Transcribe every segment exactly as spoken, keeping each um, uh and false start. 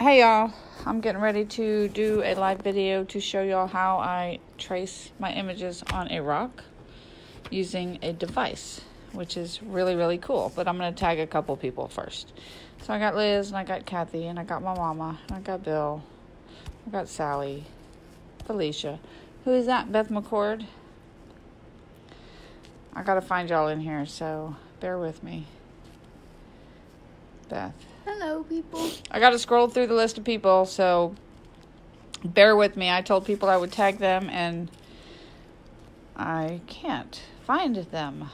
Hey y'all, I'm getting ready to do a live video to show y'all how I trace my images on a rock using a device, which is really, really cool. But I'm going to tag a couple people first. So I got Liz, and I got Kathy, and I got my mama, and I got Bill, I got Sally, Felicia. Who is that? Beth McCord? I got to find y'all in here, so bear with me. Beth. Hello, people. I got to scroll through the list of people, so bear with me. I told people I would tag them, and I can't find them.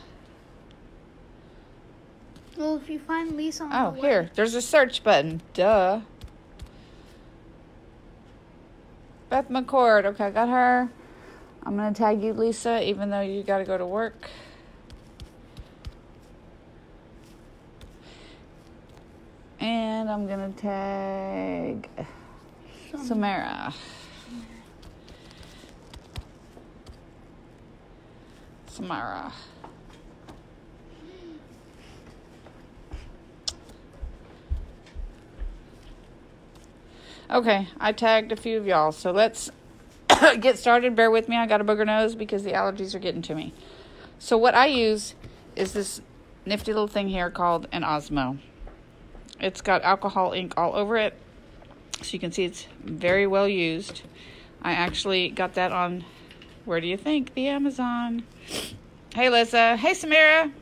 Well, if you find Lisa on oh, the here. Way. There's a search button. Duh. Beth McCord. Okay, I got her. I'm going to tag you, Lisa, even though you got to go to work. And I'm going to tag Samara. Samara. Okay, I tagged a few of y'all, so let's get started. Bear with me. I got a booger nose because the allergies are getting to me. So what I use is this nifty little thing here called an Osmo. It's got alcohol ink all over it, so you can see it's very well used. I actually got that on, where do you think? The Amazon. Hey, Lisa. Hey, Samira.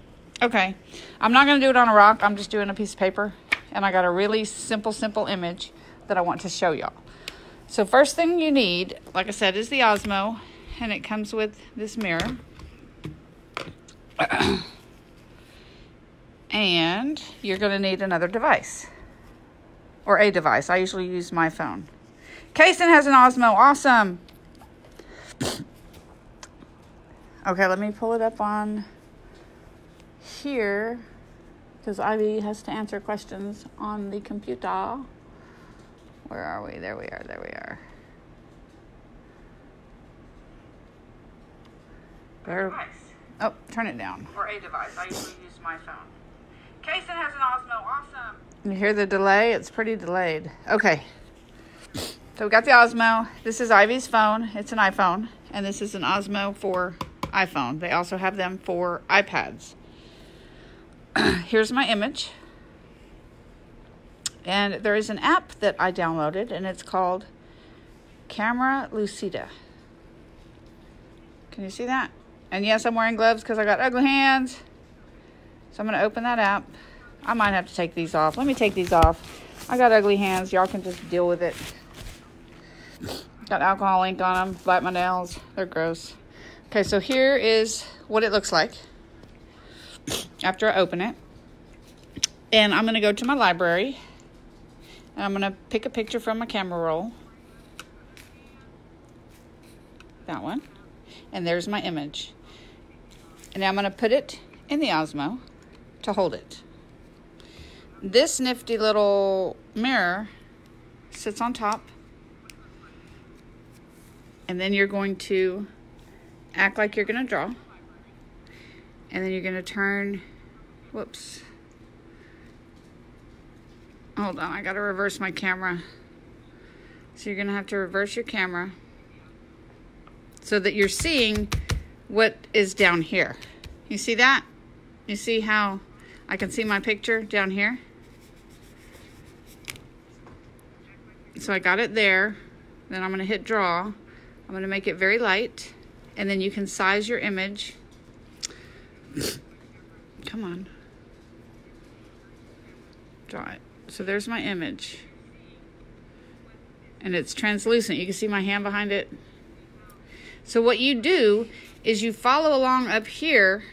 Okay. I'm not going to do it on a rock. I'm just doing a piece of paper, and I got a really simple, simple image that I want to show y'all. So first thing you need, like I said, is the Osmo, and it comes with this mirror. And you're going to need another device, or a device. I usually use my phone. Kaysen has an Osmo. Awesome. Okay, let me pull it up on here because Ivy has to answer questions on the computer. Where are we? There we are. There we are. There. Oh, turn it down. Or a device. I usually use my phone. Kaysen has an Osmo. Awesome. You hear the delay? It's pretty delayed. Okay. So we got the Osmo. This is Ivy's phone. It's an iPhone. And this is an Osmo for iPhone. They also have them for iPads. Here's my image. And there is an app that I downloaded, and it's called Camera Lucida. Can you see that? And yes, I'm wearing gloves because I got ugly hands. So I'm going to open that app. I might have to take these off. Let me take these off. I got ugly hands. Y'all can just deal with it. Got alcohol ink on them. Bite my nails. They're gross. Okay, so here is what it looks like after I open it. And I'm going to go to my library. And I'm going to pick a picture from my camera roll. That one. And there's my image. And I'm going to put it in the Osmo to hold it. This nifty little mirror sits on top. And then you're going to act like you're going to draw. And then you're going to turn. Whoops. Hold on. I got to reverse my camera. So you're going to have to reverse your camera. So that you're seeing what is down here. You see that? You see how I can see my picture down here? So I got it there. Then I'm going to hit draw. I'm going to make it very light. And then you can size your image. Come on. Draw it. So there's my image. And it's translucent. You can see my hand behind it. So what you do is you follow along up here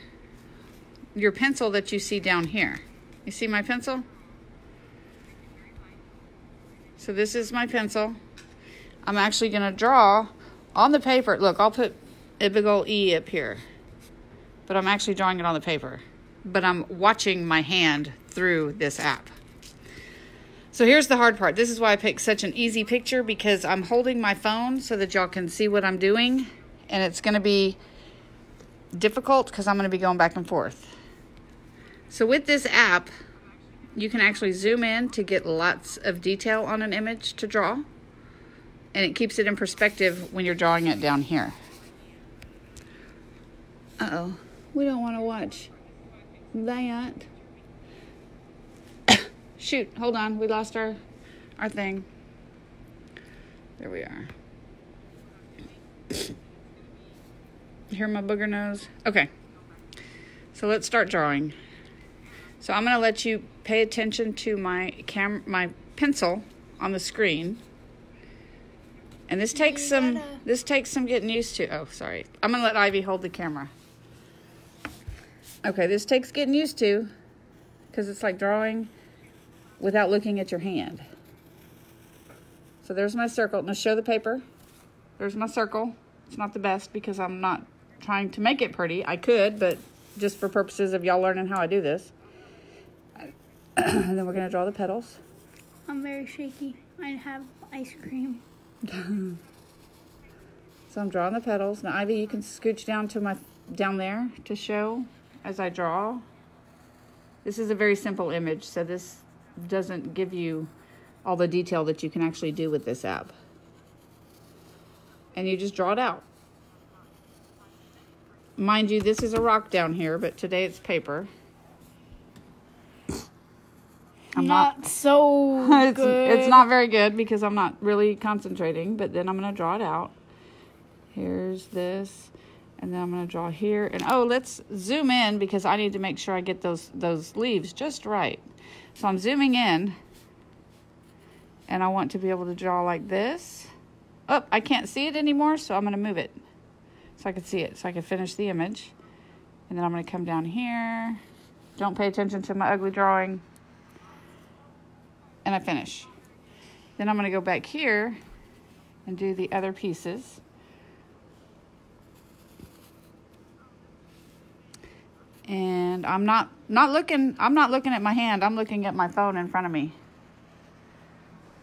your pencil that you see down here. You see my pencil? So this is my pencil. I'm actually going to draw on the paper. Look, I'll put a big old E up here. But I'm actually drawing it on the paper. But I'm watching my hand through this app. So here's the hard part. This is why I picked such an easy picture because I'm holding my phone so that y'all can see what I'm doing. And it's going to be difficult because I'm going to be going back and forth. So with this app, You can actually zoom in to get lots of detail on an image to draw, and it keeps it in perspective when you're drawing it down here. Uh-oh, we don't want to watch that. Shoot, hold on, we lost our, our thing. There we are. Hear my booger nose? Okay, so let's start drawing. So I'm gonna let you pay attention to my cam my pencil on the screen. And this takes some this takes some getting used to. Oh, sorry. I'm gonna let Ivy hold the camera. Okay, this takes getting used to, because it's like drawing without looking at your hand. So there's my circle. Now show the paper. There's my circle. It's not the best because I'm not trying to make it pretty. I could, but just for purposes of y'all learning how I do this. And then we're going to draw the petals. I'm very shaky. I have ice cream. So I'm drawing the petals. Now, Ivy, you can scooch down to my down there to show as I draw. This is a very simple image, so this doesn't give you all the detail that you can actually do with this app. And you just draw it out. Mind you, this is a rock down here, but today it's paper. I'm not, not so it's, good. It's not very good because I'm not really concentrating, but then I'm going to draw it out. Here's this, and then I'm going to draw here. And, oh, let's zoom in because I need to make sure I get those, those leaves just right. So I'm zooming in, and I want to be able to draw like this. Oh, I can't see it anymore, so I'm going to move it so I can see it, so I can finish the image. And then I'm going to come down here. Don't pay attention to my ugly drawing. And I finish. Then I'm going to go back here and do the other pieces. And I'm not not looking I'm not looking at my hand. I'm looking at my phone in front of me.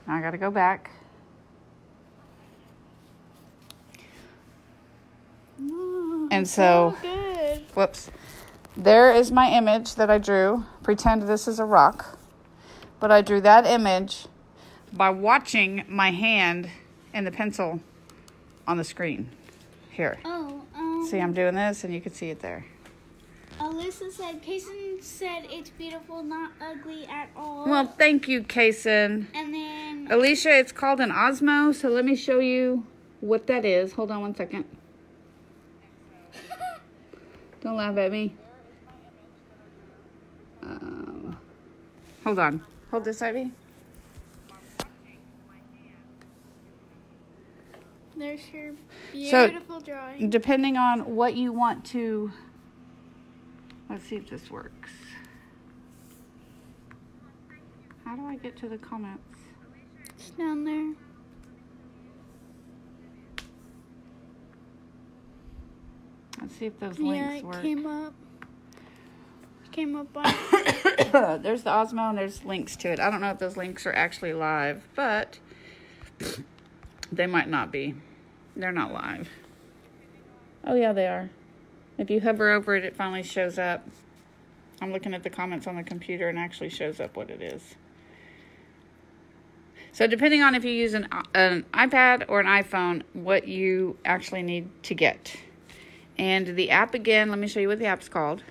Now I got to go back. Oh, and so, so whoops. There is my image that I drew. Pretend this is a rock. But I drew that image by watching my hand and the pencil on the screen. Here. Oh, um, see, I'm doing this, and you can see it there. Alyssa said, Kaysen said it's beautiful, not ugly at all. Well, thank you, Kaysen. And then... Alicia, it's called an Osmo, so let me show you what that is. Hold on one second. Don't laugh at me. Um, hold on. Hold this, Ivy. There's your beautiful so, drawing. Depending on what you want to... Let's see if this works. How do I get to the comments? It's down there. Let's see if those yeah, links work. Yeah, it came up. It came up on... There's the Osmo and there's links to it. I don't know if those links are actually live, but they might not be. They're not live. Oh, yeah, they are. If you hover over it, it finally shows up. I'm looking at the comments on the computer and actually shows up what it is. So depending on if you use an, an iPad or an iPhone, what you actually need to get. And the app again, let me show you what the app's called.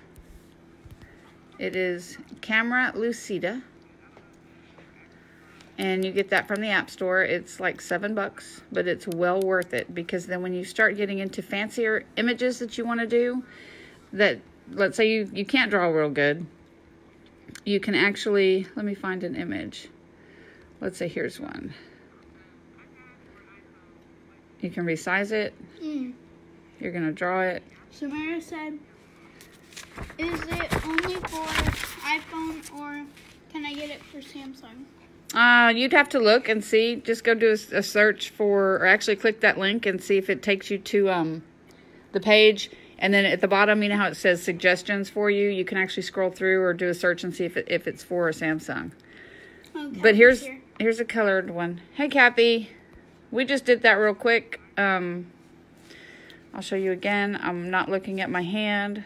It is Camera Lucida, and you get that from the App Store. It's like seven bucks, but it's well worth it because then when you start getting into fancier images that you want to do, that let's say you, you can't draw real good, you can actually, let me find an image. Let's say here's one. You can resize it. Mm. You're going to draw it. Samara said... Is it only for iPhone or can I get it for Samsung? Uh, you'd have to look and see. Just go do a, a search for, or actually click that link and see if it takes you to um, the page. And then at the bottom, you know how it says suggestions for you? You can actually scroll through or do a search and see if it, if it's for a Samsung. Okay, but here's, here. here's a colored one. Hey, Kathy. We just did that real quick. Um, I'll show you again. I'm not looking at my hand.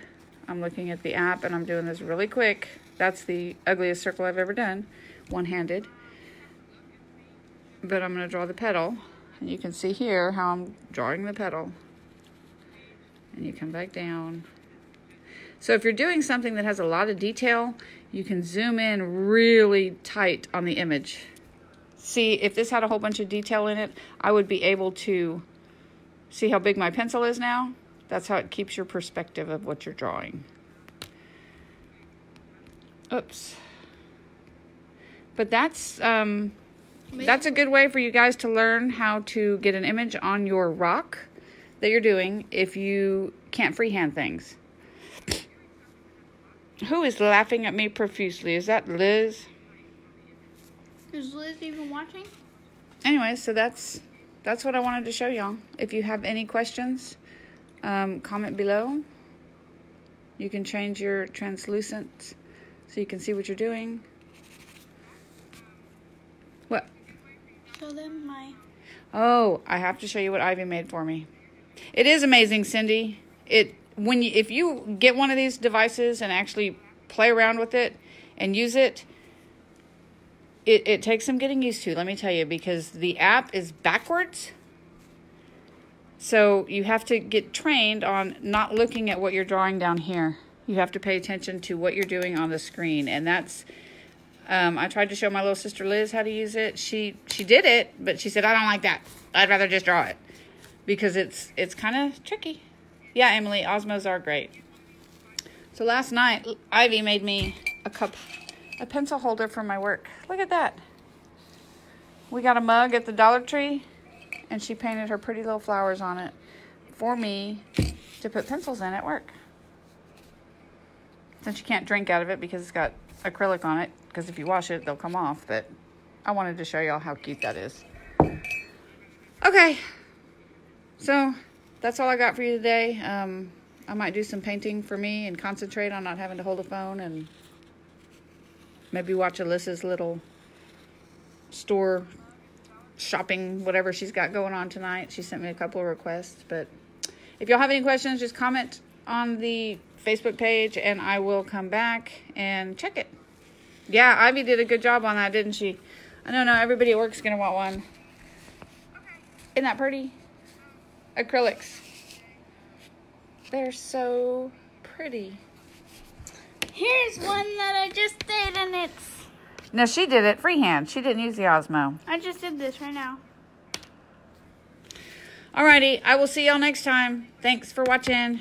I'm looking at the app, and I'm doing this really quick. That's the ugliest circle I've ever done, one-handed. But I'm going to draw the petal. And you can see here how I'm drawing the petal. And you come back down. So if you're doing something that has a lot of detail, you can zoom in really tight on the image. See, if this had a whole bunch of detail in it, I would be able to see how big my pencil is now. That's how it keeps your perspective of what you're drawing. Oops. But that's, um, that's a good way for you guys to learn how to get an image on your rock that you're doing if you can't freehand things. Who is laughing at me profusely? Is that Liz? Is Liz even watching? Anyway, so that's that's what I wanted to show y'all. If you have any questions, um, comment below. You can change your translucent so you can see what you're doing. What? Show them my... Oh, I have to show you what Ivy made for me. It is amazing, Cindy. It when you, if you get one of these devices and actually play around with it and use it, It, it takes some getting used to, let me tell you, because the app is backwards. So you have to get trained on not looking at what you're drawing down here. You have to pay attention to what you're doing on the screen. And that's, um, I tried to show my little sister Liz how to use it. She she did it, but she said, I don't like that. I'd rather just draw it. Because it's, it's kind of tricky. Yeah, Emily, Osmos are great. So last night, Ivy made me a cup. A pencil holder for my work. Look at that. We got a mug at the Dollar Tree, and she painted her pretty little flowers on it for me to put pencils in at work. Since you can't drink out of it because it's got acrylic on it, because if you wash it, they'll come off, but I wanted to show y'all how cute that is. Okay, so that's all I got for you today. Um, I might do some painting for me and concentrate on not having to hold a phone and maybe watch Alyssa's little store shopping, whatever she's got going on tonight. She sent me a couple of requests. But if y'all have any questions, just comment on the Facebook page, and I will come back and check it. Yeah, Ivy did a good job on that, didn't she? I don't know. Everybody at work's going to want one. Isn't that pretty? Acrylics. They're so pretty. Here's one that I just did, and it's... No, she did it freehand. She didn't use the Osmo. I just did this right now. Alrighty, I will see y'all next time. Thanks for watching.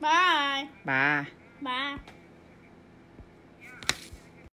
Bye. Bye. Bye.